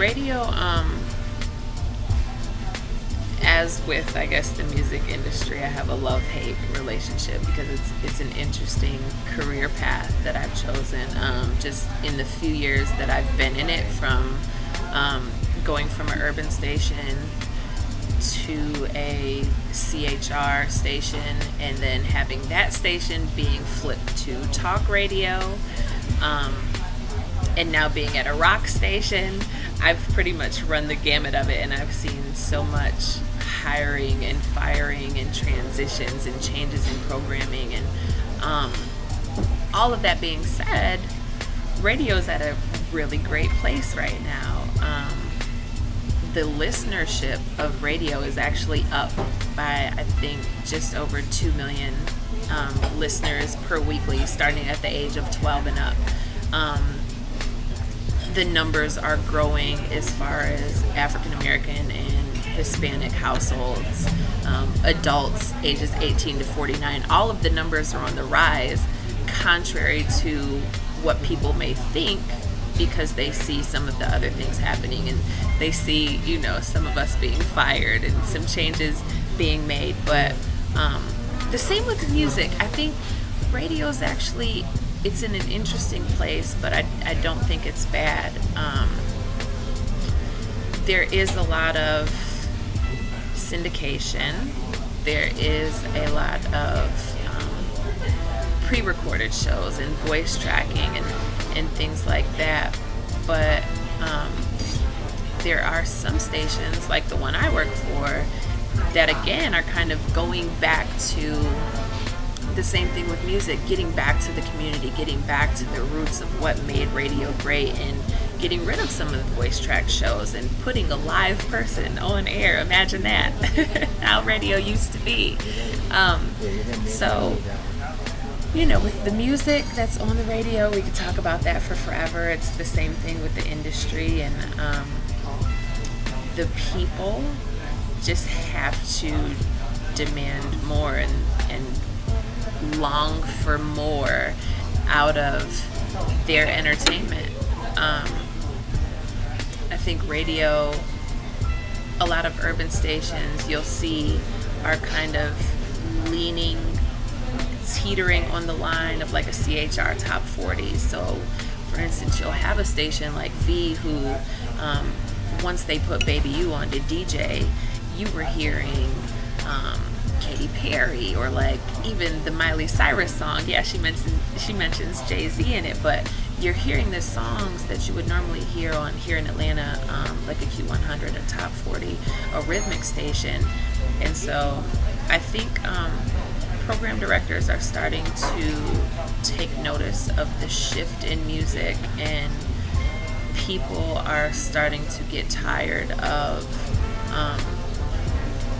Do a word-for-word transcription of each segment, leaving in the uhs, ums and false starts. radio, um, as with, I guess, the music industry, I have a love-hate relationship because it's it's an interesting career path that I've chosen. Um, just in the few years that I've been in it, from um, going from an urban station to a C H R station, and then having that station being flipped to talk radio, um, and now being at a rock station, I've pretty much run the gamut of it, and I've seen so much hiring and firing and transitions and changes in programming, and um, all of that being said, radio's at a really great place right now. Um, the listenership of radio is actually up by, I think, just over two million um, listeners per weekly, starting at the age of twelve and up. Um, the numbers are growing as far as African American and Hispanic households, um, adults ages eighteen to forty-nine. All of the numbers are on the rise, contrary to what people may think, because they see some of the other things happening, and they see, you know, some of us being fired and some changes being made. But um, the same with music. I think radio is actually, it's in an interesting place, but I, I don't think it's bad. Um, there is a lot of syndication. There is a lot of um, pre-recorded shows and voice tracking and, and things like that. But um, there are some stations, like the one I work for, that again are kind of going back to the same thing with music, getting back to the community, getting back to the roots of what made radio great, and getting rid of some of the voice track shows and putting a live person on air. Imagine that, how radio used to be. Um, so, you know, with the music that's on the radio, we could talk about that for forever. It's the same thing with the industry, and um, the people just have to demand more and, and long for more out of their entertainment. Um, I think radio, a lot of urban stations you'll see are kind of leaning, teetering on the line of like a C H R top forty. So, for instance, you'll have a station like V who, um, once they put Baby U on to D J, you were hearing um, Katy Perry, or like even the Miley Cyrus song. Yeah, she mentions she mentions Jay-Z in it, but you're hearing the songs that you would normally hear on here in Atlanta, um, like a Q one hundred, a top forty, a rhythmic station. And so I think um, program directors are starting to take notice of the shift in music, and people are starting to get tired of um,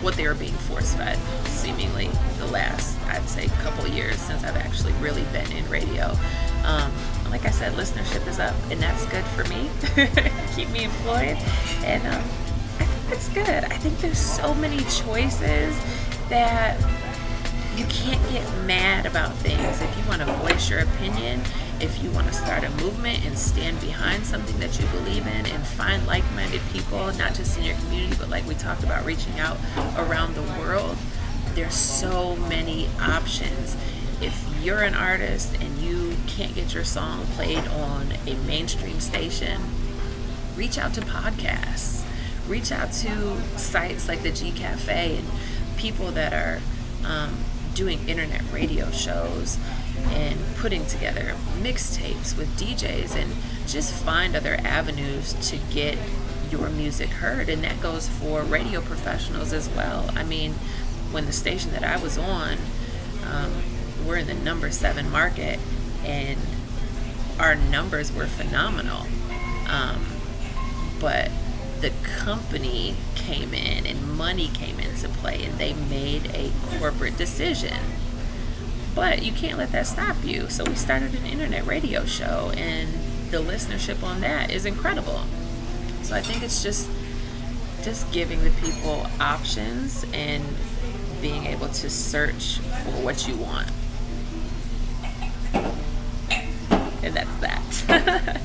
what they were being force-fed, seemingly, the last, I'd say, couple years since I've actually really been in radio. Um, like I said, listenership is up, and that's good for me. Keep me employed, and um, I think that's good. I think there's so many choices that you can't get mad about things. If you want to voice your opinion, if you want to start a movement and stand behind something that you believe in and find like-minded people, not just in your community, but like we talked about, reaching out around the world, there's so many options. If you're an artist and you can't get your song played on a mainstream station, reach out to podcasts. Reach out to sites like the G Cafe and people that are um, doing internet radio shows and putting together mixtapes with D Js, and just find other avenues to get your music heard. And that goes for radio professionals as well. I mean, when the station that I was on, um, we're in the number seven market, and our numbers were phenomenal. Um, but the company came in and money came into play, and they made a corporate decision. But you can't let that stop you. So we started an internet radio show, and the listenership on that is incredible. So I think it's just just giving the people options and being able to search for what you want. And that's that.